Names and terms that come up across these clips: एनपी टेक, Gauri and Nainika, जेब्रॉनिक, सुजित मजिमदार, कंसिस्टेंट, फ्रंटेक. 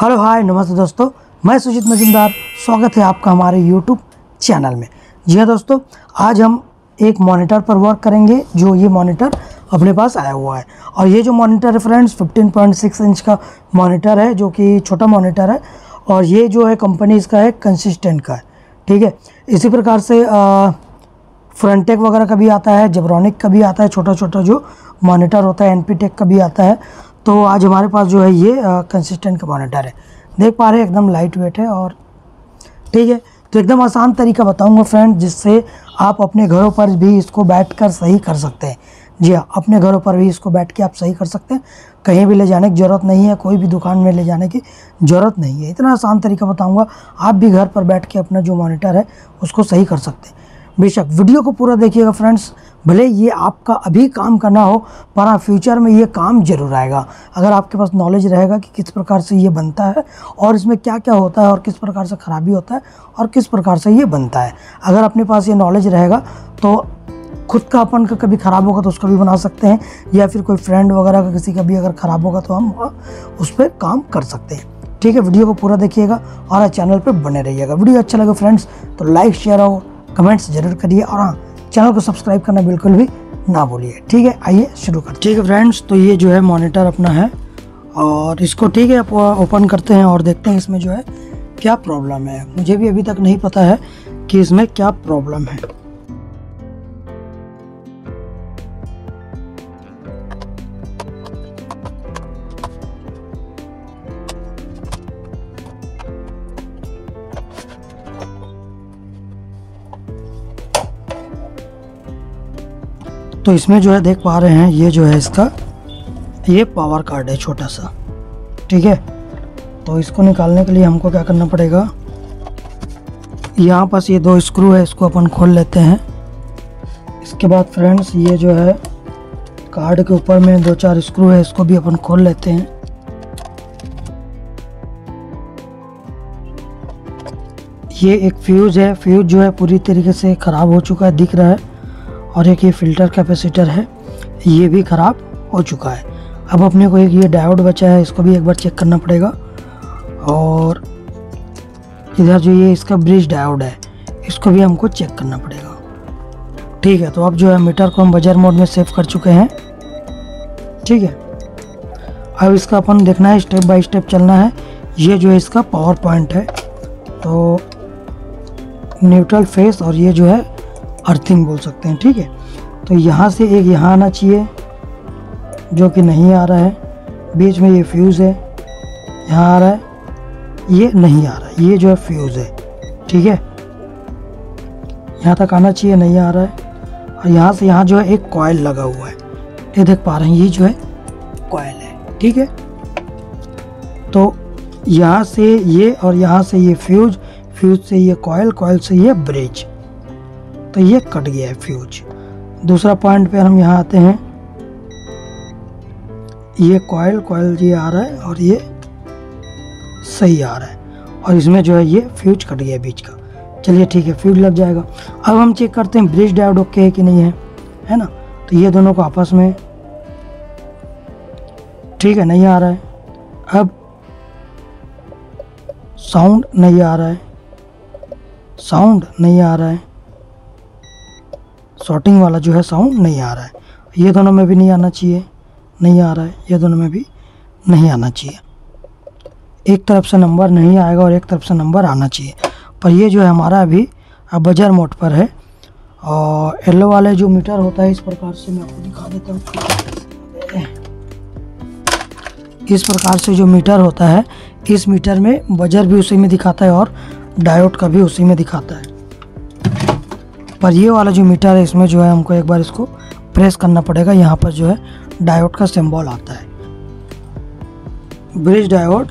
Hello hi नमस्ते दोस्तों, मैं सुजित मजिमदार, स्वागत है आपका हमारे यूट्यूब चैनल में। जी हाँ दोस्तों, आज हम एक मॉनिटर पर वर्क करेंगे। जो ये मॉनिटर अपने पास आया हुआ है और ये जो मॉनिटर है फ्रेंड्स 15.6 इंच का मॉनिटर है, जो कि छोटा मॉनिटर है और ये जो है कंपनी इसका है कंसिस्टेंट का है, ठीक है। इसी प्रकार से फ्रंटेक वगैरह का भी आता है, जेब्रॉनिक का भी आता है, छोटा छोटा जो मॉनिटर होता है एनपी टेक का भी आता है। तो आज हमारे पास जो है ये कंसिस्टेंट का मॉनिटर है, देख पा रहे हैं एकदम लाइट वेट है और ठीक है। तो एकदम आसान तरीका बताऊंगा फ्रेंड, जिससे आप अपने घरों पर भी इसको बैठकर सही कर सकते हैं। जी हाँ, अपने घरों पर भी इसको बैठ के आप सही कर सकते हैं, कहीं भी ले जाने की ज़रूरत नहीं है, कोई भी दुकान में ले जाने की ज़रूरत नहीं है। इतना आसान तरीका बताऊँगा, आप भी घर पर बैठ के अपना जो मॉनिटर है उसको सही कर सकते हैं। बेशक वीडियो को पूरा देखिएगा फ्रेंड्स, भले ये आपका अभी काम करना हो पर हाँ फ्यूचर में ये काम जरूर आएगा, अगर आपके पास नॉलेज रहेगा कि किस प्रकार से ये बनता है और इसमें क्या क्या होता है और किस प्रकार से ख़राबी होता है और किस प्रकार से ये बनता है। अगर अपने पास ये नॉलेज रहेगा तो खुद का अपन का कभी ख़राब होगा तो उसका भी बना सकते हैं, या फिर कोई फ्रेंड वगैरह का किसी का भी अगर ख़राब होगा तो हम उस पर काम कर सकते हैं, ठीक है। वीडियो को पूरा देखिएगा और चैनल पर बने रहिएगा। वीडियो अच्छा लगे फ्रेंड्स तो लाइक शेयर और कमेंट्स जरूर करिए और हाँ, चैनल को सब्सक्राइब करना बिल्कुल भी ना भूलिए, ठीक है। आइए शुरू करते हैं, ठीक है फ्रेंड्स। तो ये जो है मॉनिटर अपना है और इसको ठीक है आप ओपन करते हैं और देखते हैं इसमें जो है क्या प्रॉब्लम है। मुझे भी अभी तक नहीं पता है कि इसमें क्या प्रॉब्लम है। तो इसमें जो है देख पा रहे हैं ये जो है इसका ये पावर कार्ड है छोटा सा, ठीक है। तो इसको निकालने के लिए हमको क्या करना पड़ेगा, यहाँ पास ये दो स्क्रू है, इसको अपन खोल लेते हैं। इसके बाद फ्रेंड्स ये जो है कार्ड के ऊपर में दो चार स्क्रू है, इसको भी अपन खोल लेते हैं। ये एक फ्यूज़ है, फ्यूज़ जो है पूरी तरीके से ख़राब हो चुका है, दिख रहा है। और एक ये फ़िल्टर कैपेसिटर है, ये भी ख़राब हो चुका है। अब अपने को एक ये डायोड बचा है, इसको भी एक बार चेक करना पड़ेगा। और इधर जो ये इसका ब्रिज डायोड है, इसको भी हमको चेक करना पड़ेगा, ठीक है। तो अब जो है मीटर को हम बजर मोड में सेव कर चुके हैं, ठीक है। अब इसका अपन देखना है, स्टेप बाय स्टेप चलना है। ये जो है इसका पावर पॉइंट है, तो न्यूट्रल फेस और ये जो है अर्थिंग बोल सकते हैं, ठीक है। तो यहाँ से एक यहाँ आना चाहिए जो कि नहीं आ रहा है, बीच में ये फ्यूज़ है यहाँ आ रहा है, ये नहीं आ रहा है, ये जो है फ्यूज़ है, ठीक है। यहाँ तक आना चाहिए, नहीं आ रहा है। और यहाँ से यहाँ जो है एक कॉयल लगा हुआ है, ये देख पा रहे हैं, ये जो है कॉयल है, ठीक है। तो यहाँ से ये और यहाँ से ये फ्यूज़, फ्यूज़ से ये कॉयल, कॉयल से ये ब्रिज, तो ये कट गया है फ्यूज। दूसरा पॉइंट पे हम यहाँ आते हैं, ये कॉयल, कॉयल ये आ रहा है और ये सही आ रहा है और इसमें जो है ये फ्यूज कट गया है बीच का, चलिए ठीक है, फ्यूज लग जाएगा। अब हम चेक करते हैं ब्रिज डायोड ओके है कि नहीं है, है ना। तो ये दोनों को आपस में ठीक है, नहीं आ रहा है। अब साउंड नहीं आ रहा है, साउंड नहीं आ रहा है, शॉर्टिंग वाला जो है साउंड नहीं आ रहा है। ये दोनों में भी नहीं आना चाहिए, नहीं आ रहा है। ये दोनों में भी नहीं आना चाहिए, एक तरफ से नंबर नहीं आएगा और एक तरफ से नंबर आना चाहिए। पर ये जो है हमारा अभी बजर मोड पर है। और येलो वाले जो मीटर होता है, इस प्रकार से मैं आपको दिखा देता हूँ, इस प्रकार से जो मीटर होता है, इस मीटर में बजर भी उसी में दिखाता है और डायोड का भी उसी में दिखाता है। पर ये वाला जो मीटर है, इसमें जो है हमको एक बार इसको प्रेस करना पड़ेगा, यहाँ पर जो है डायोड का सिंबल आता है, ब्रिज डायोड।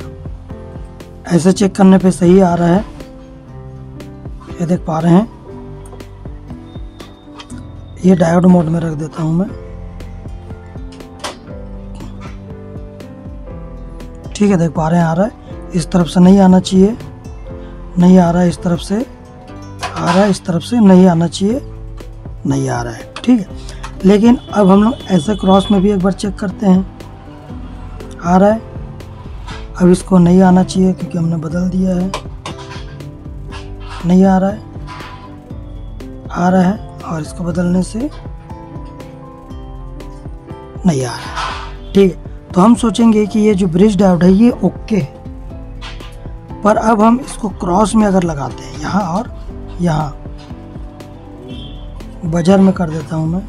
ऐसे चेक करने पे सही आ रहा है, ये देख पा रहे हैं। ये डायोड मोड में रख देता हूँ मैं, ठीक है, देख पा रहे हैं आ रहा है। इस तरफ से नहीं आना चाहिए, नहीं आ रहा है, इस तरफ से आ रहा है, इस तरफ से नहीं आना चाहिए, नहीं आ रहा है, ठीक है। लेकिन अब हम लोग ऐसे क्रॉस में भी एक बार चेक करते हैं, आ रहा है, अब इसको नहीं आना चाहिए क्योंकि हमने बदल दिया है, नहीं आ रहा है, आ रहा है, और इसको बदलने से नहीं आ रहा है। ठीक है, तो हम सोचेंगे कि ये जो ब्रिज डायोड है ये ओके है, पर अब हम इसको क्रॉस में अगर लगाते हैं यहाँ और यहाँ, बाजार में कर देता हूँ मैं।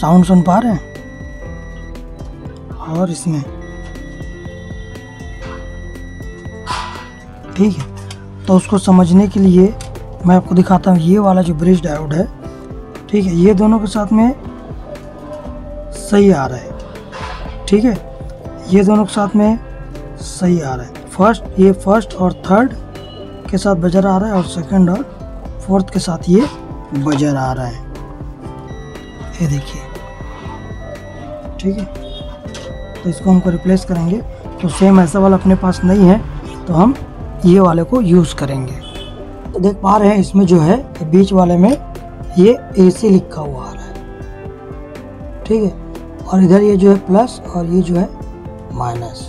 साउंड सुन पा रहे हैं? और इसमें ठीक है, तो उसको समझने के लिए मैं आपको दिखाता हूँ। ये वाला जो ब्रिज डायोड है, ठीक है, ये दोनों के साथ में सही आ रहा है। ठीक है, ये दोनों के साथ में सही आ रहा है। फर्स्ट, ये फर्स्ट और थर्ड के साथ बजर आ रहा है, और सेकंड और फोर्थ के साथ ये बजर आ रहा है, ये देखिए। ठीक है, तो इसको हमको रिप्लेस करेंगे, तो सेम ऐसा वाला अपने पास नहीं है तो हम ये वाले को यूज़ करेंगे। तो देख पा रहे हैं इसमें जो है बीच वाले में ये AC लिखा हुआ आ रहा है, ठीक है, और इधर ये जो है प्लस और ये जो है माइनस।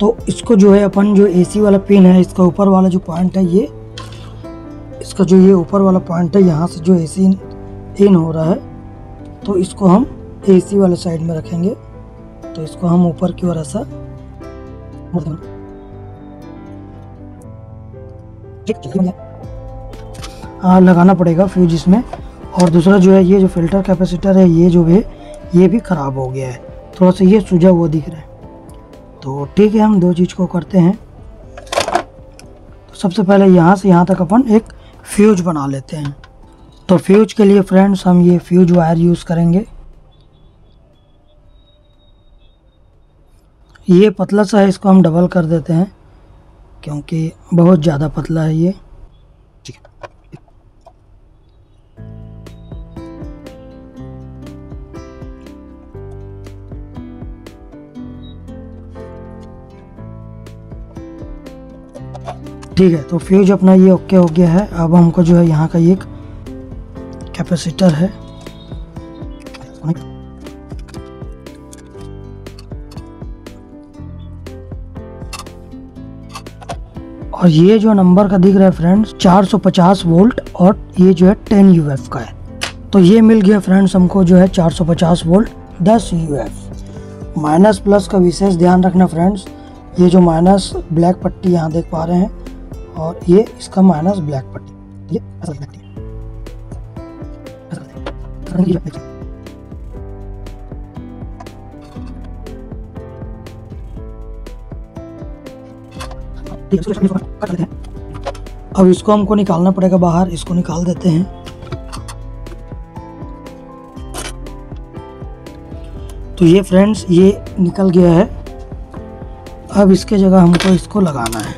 तो इसको जो है अपन जो AC वाला पिन है, इसका ऊपर वाला जो पॉइंट है, ये इसका जो ये ऊपर वाला पॉइंट है, यहाँ से जो AC इन हो रहा है, तो इसको हम AC वाले साइड में रखेंगे। तो इसको हम ऊपर की ओर ऐसा, हाँ, लगाना पड़ेगा फ्यूज इसमें। और दूसरा जो है ये जो फिल्टर कैपेसिटर है, ये जो है ये भी ख़राब हो गया है, थोड़ा सा ये सूजा हुआ दिख रहा है। तो ठीक है, हम दो चीज़ को करते हैं। तो सबसे पहले यहाँ से यहाँ तक अपन एक फ्यूज बना लेते हैं। तो फ्यूज के लिए फ्रेंड्स हम ये फ्यूज वायर यूज़ करेंगे। ये पतला सा है, इसको हम डबल कर देते हैं क्योंकि बहुत ज़्यादा पतला है ये। ठीक है, ठीक है, तो फ्यूज अपना ये ओके हो गया है। अब हमको जो है यहाँ का एक कैपेसिटर है, और ये जो नंबर का दिख रहा है फ्रेंड्स 450 वोल्ट, और ये जो है 10 UF का है। तो ये मिल गया फ्रेंड्स हमको जो है 450 वोल्ट 10 UF। माइनस प्लस का विशेष ध्यान रखना फ्रेंड्स, ये जो माइनस ब्लैक पट्टी यहाँ देख पा रहे हैं, और ये इसका माइनस ब्लैक पट्टी, ये असल पट्टी। अब इसको हमको निकालना पड़ेगा बाहर, इसको निकाल देते हैं। तो ये फ्रेंड्स ये निकल गया है। अब इसके जगह हमको इसको लगाना है।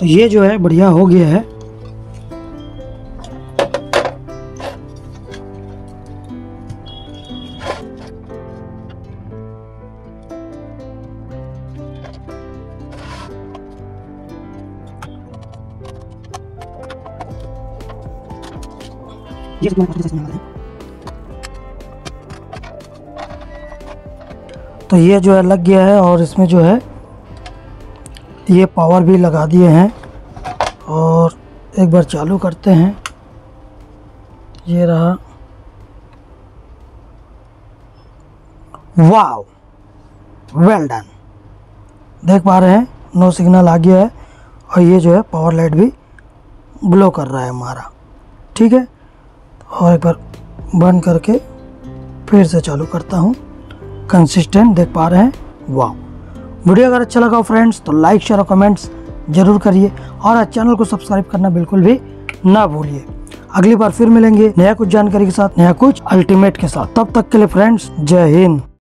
तो ये जो है बढ़िया हो गया है। तो ये जो है लग गया है, और इसमें जो है ये पावर भी लगा दिए हैं। और एक बार चालू करते हैं, ये रहा। Wow, well done. देख पा रहे हैं नो सिग्नल आ गया है और ये जो है पावर लाइट भी ग्लो कर रहा है हमारा, ठीक है। और एक बार बंद करके फिर से चालू करता हूँ, कंसिस्टेंट देख पा रहे हैं, वाह। वीडियो अगर अच्छा लगा फ्रेंड्स तो लाइक शेयर और कमेंट्स ज़रूर करिए और चैनल को सब्सक्राइब करना बिल्कुल भी ना भूलिए। अगली बार फिर मिलेंगे नया कुछ जानकारी के साथ, नया कुछ अल्टीमेट के साथ। तब तक के लिए फ्रेंड्स जय हिंद।